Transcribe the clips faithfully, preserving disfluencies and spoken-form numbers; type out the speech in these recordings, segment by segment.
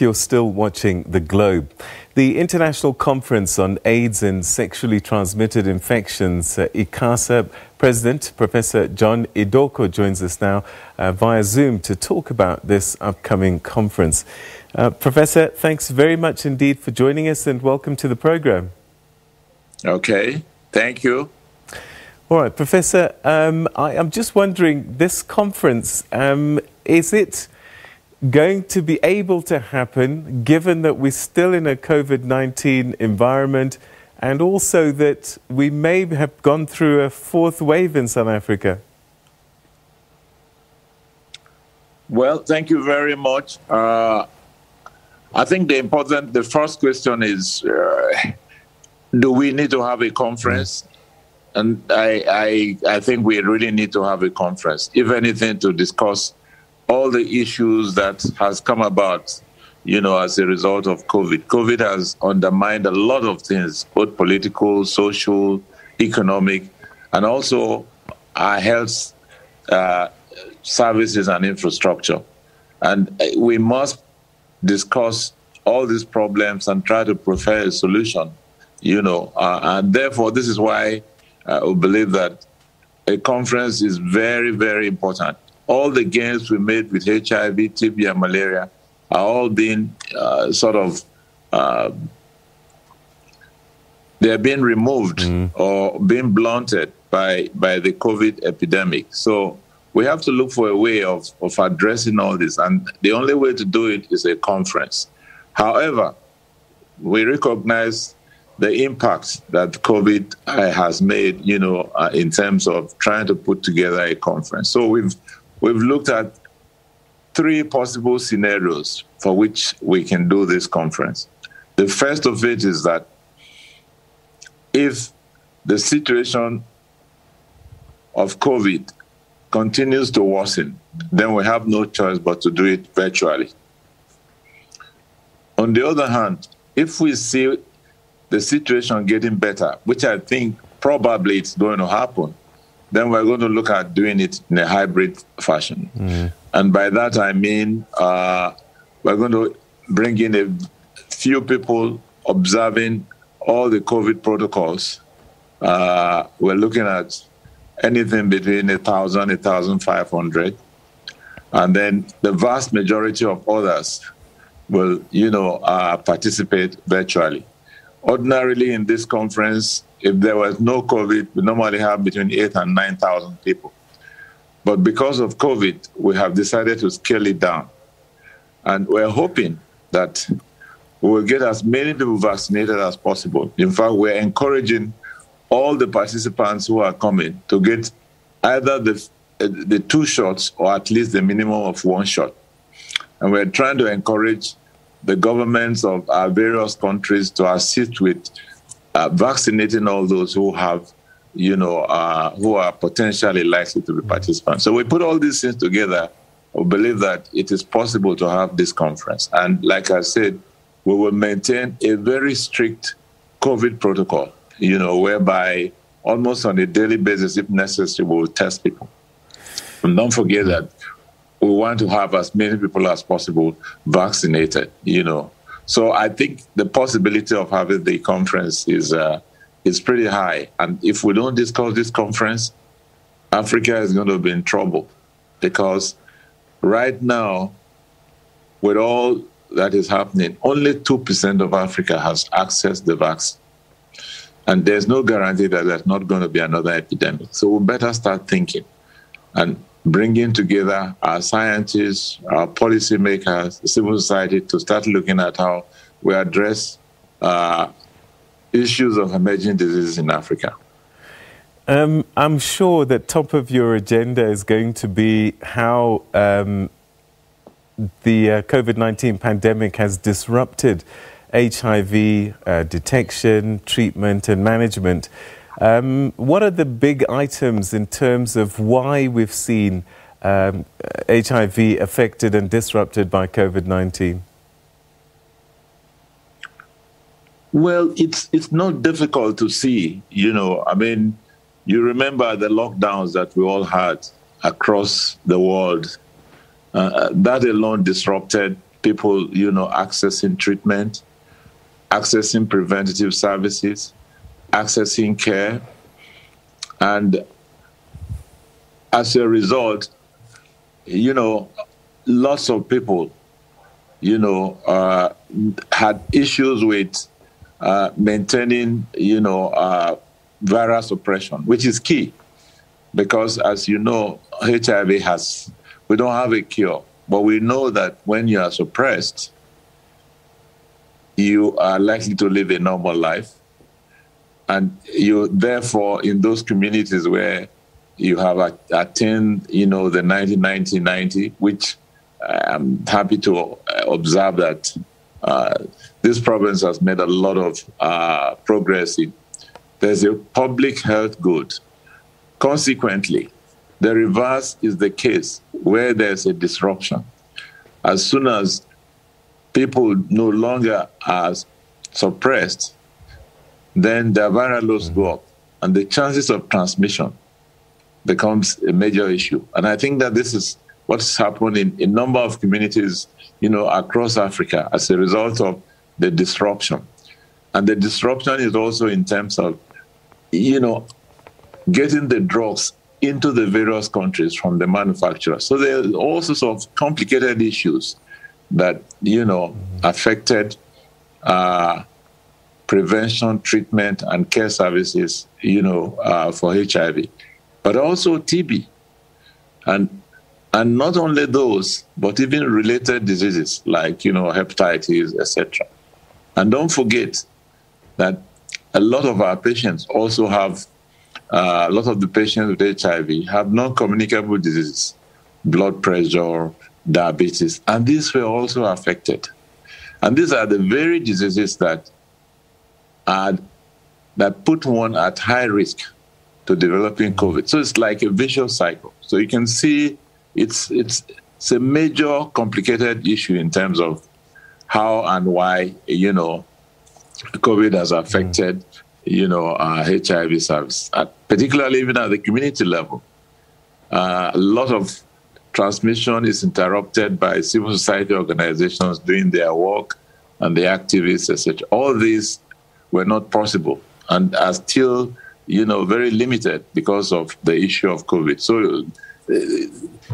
You're still watching The Globe. The International Conference on AIDS and Sexually Transmitted Infections, uh, ICASA, President Professor John Idoko joins us now uh, via Zoom to talk about this upcoming conference. Uh, Professor, thanks very much indeed for joining us and welcome to the program. Okay, thank you. All right, Professor, um, I, I'm just wondering, this conference, um, is it going to be able to happen given that we're still in a COVID nineteen environment and also that we may have gone through a fourth wave in South Africa? Well, thank you very much. Uh, I think the important, the first question is, uh, do we need to have a conference? And I, I, I think we really need to have a conference, if anything, to discuss all the issues that has come about, you know, as a result of COVID. COVID has undermined a lot of things, both political, social, economic, and also our health uh, services and infrastructure. And we must discuss all these problems and try to prefer a solution, you know. Uh, and therefore, this is why uh, I believe that a conference is very, very important. All the gains we made with H I V, T B, and malaria are all being uh, sort of, uh, they're being removed mm. or being blunted by, by the COVID epidemic. So we have to look for a way of, of addressing all this. And the only way to do it is a conference. However, we recognize the impact that COVID has made, you know, uh, in terms of trying to put together a conference. So we've, We've looked at three possible scenarios for which we can do this conference. The first of it is that if the situation of COVID continues to worsen, then we have no choice but to do it virtually. On the other hand, if we see the situation getting better, which I think probably it's going to happen, then we're going to look at doing it in a hybrid fashion. Mm. And by that, I mean, uh, we're going to bring in a few people observing all the COVID protocols. Uh, we're looking at anything between one thousand, one thousand five hundred. And then the vast majority of others will, you know, uh, participate virtually. Ordinarily in this conference, if there was no COVID, we normally have between eight and nine thousand people. But because of COVID, we have decided to scale it down. And we're hoping that we will get as many people vaccinated as possible. In fact, we're encouraging all the participants who are coming to get either the, the two shots or at least the minimum of one shot. And we're trying to encourage the governments of our various countries to assist with Uh, vaccinating all those who have, you know, uh, who are potentially likely to be participants. So we put all these things together. We believe that it is possible to have this conference. And like I said, we will maintain a very strict COVID protocol, you know, whereby almost on a daily basis, if necessary, we will test people. And don't forget that we want to have as many people as possible vaccinated, you know. So I think the possibility of having the conference is uh, is pretty high. And if we don't discuss this conference, Africa is going to be in trouble, because right now, with all that is happening, only two percent of Africa has accessed the vaccine. And there's no guarantee that there's not going to be another epidemic. So we better start thinking and bringing together our scientists, our policymakers, civil society, to start looking at how we address uh, issues of emerging diseases in Africa. Um, I'm sure that top of your agenda is going to be how um, the uh, COVID nineteen pandemic has disrupted H I V uh, detection, treatment and management. Um, what are the big items in terms of why we've seen um, H I V affected and disrupted by COVID nineteen? Well, it's, it's not difficult to see, you know. I mean, you remember the lockdowns that we all had across the world. Uh, that alone disrupted people, you know, accessing treatment, accessing preventative services, accessing care. And as a result, you know, lots of people, you know, uh, had issues with uh, maintaining, you know, uh, viral suppression, which is key. Because as you know, H I V has, we don't have a cure, but we know that when you are suppressed, you are likely to live a normal life. And you, therefore, in those communities where you have attained, you know, the ninety ninety ninety, which I'm happy to observe that uh, this province has made a lot of uh, progress in. There's a public health good. Consequently, the reverse is the case where there's a disruption. As soon as people no longer are suppressed, then the viral loads go up, and the chances of transmission becomes a major issue. And I think that this is what's happened in a number of communities, you know, across Africa as a result of the disruption. And the disruption is also in terms of, you know, getting the drugs into the various countries from the manufacturers. So there are all sorts of complicated issues that, you know, affected uh, prevention, treatment, and care services, you know, uh, for H I V, but also T B. And, and not only those, but even related diseases like, you know, hepatitis, et cetera. And don't forget that a lot of our patients also have Uh, a lot of the patients with H I V have non-communicable diseases, blood pressure, diabetes, and these were also affected. And these are the very diseases that are, that put one at high risk to developing COVID. So it's like a vicious cycle. So you can see it's, it's, it's a major complicated issue in terms of how and why, you know, COVID has affected, you know, uh, H I V service, uh, particularly even at the community level. Uh, a lot of transmission is interrupted by civil society organizations doing their work and the activists, et cetera. All these were not possible and are still, you know, very limited because of the issue of COVID. So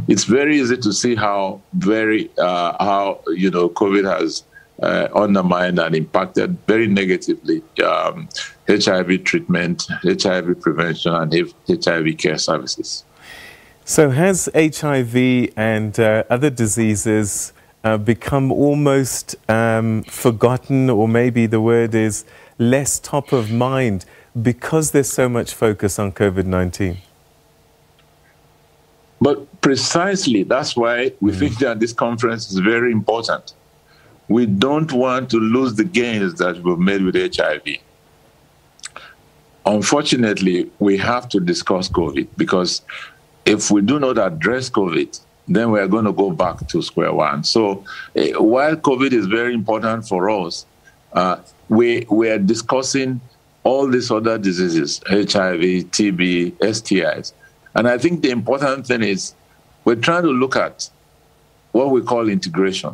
it's very easy to see how very, uh, how, you know, COVID has Uh, undermined and impacted very negatively um, H I V treatment, H I V prevention, and H I V care services. So has H I V and uh, other diseases uh, become almost um, forgotten, or maybe the word is less top of mind because there's so much focus on COVID nineteen? But precisely that's why we mm. think that this conference is very important. We don't want to lose the gains that we've made with H I V. Unfortunately, we have to discuss COVID, because if we do not address COVID, then we are going to go back to square one. So uh, while COVID is very important for us, uh, we, we are discussing all these other diseases, H I V, T B, S T Is. And I think the important thing is we're trying to look at what we call integration.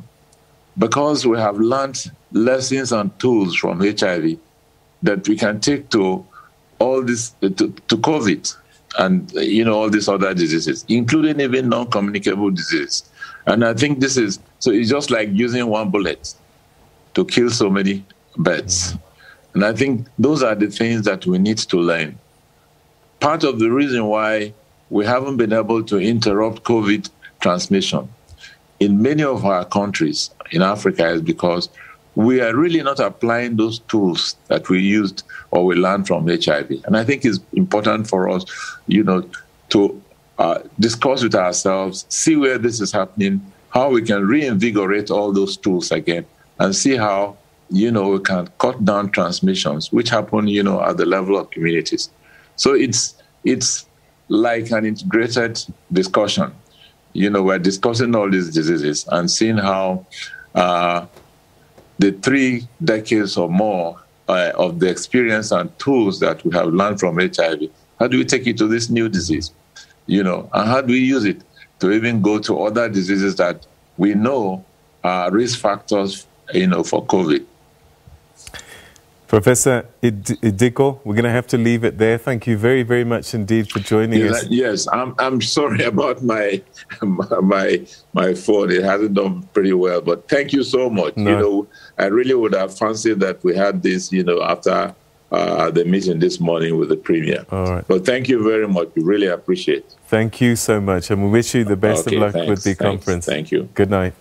Because we have learned lessons and tools from H I V that we can take to all this, to, to COVID and, you know, all these other diseases, including even non-communicable diseases. And I think this is, so it's just like using one bullet to kill so many birds. And I think those are the things that we need to learn. Part of the reason why we haven't been able to interrupt COVID transmission in many of our countries in Africa is because we are really not applying those tools that we used or we learned from H I V. And I think it's important for us, you know, to uh, discuss with ourselves, see where this is happening, how we can reinvigorate all those tools again, and see how, you know, we can cut down transmissions, which happen, you know, at the level of communities. So it's, it's like an integrated discussion. You know, we're discussing all these diseases and seeing how uh, the three decades or more uh, of the experience and tools that we have learned from H I V, how do we take it to this new disease, you know, and how do we use it to even go to other diseases that we know uh, risk factors, you know, for COVID. Professor Idoko, we're going to have to leave it there. Thank you very, very much indeed for joining yes, us. Yes, I'm. I'm sorry about my my my phone. It hasn't done pretty well, but thank you so much. No. You know, I really would have fancied that we had this, you know, after uh, the meeting this morning with the Premier. All right. But thank you very much. We really appreciate it. Thank you so much, and we wish you the best okay, of luck thanks, with the thanks, conference. Thank you. Good night.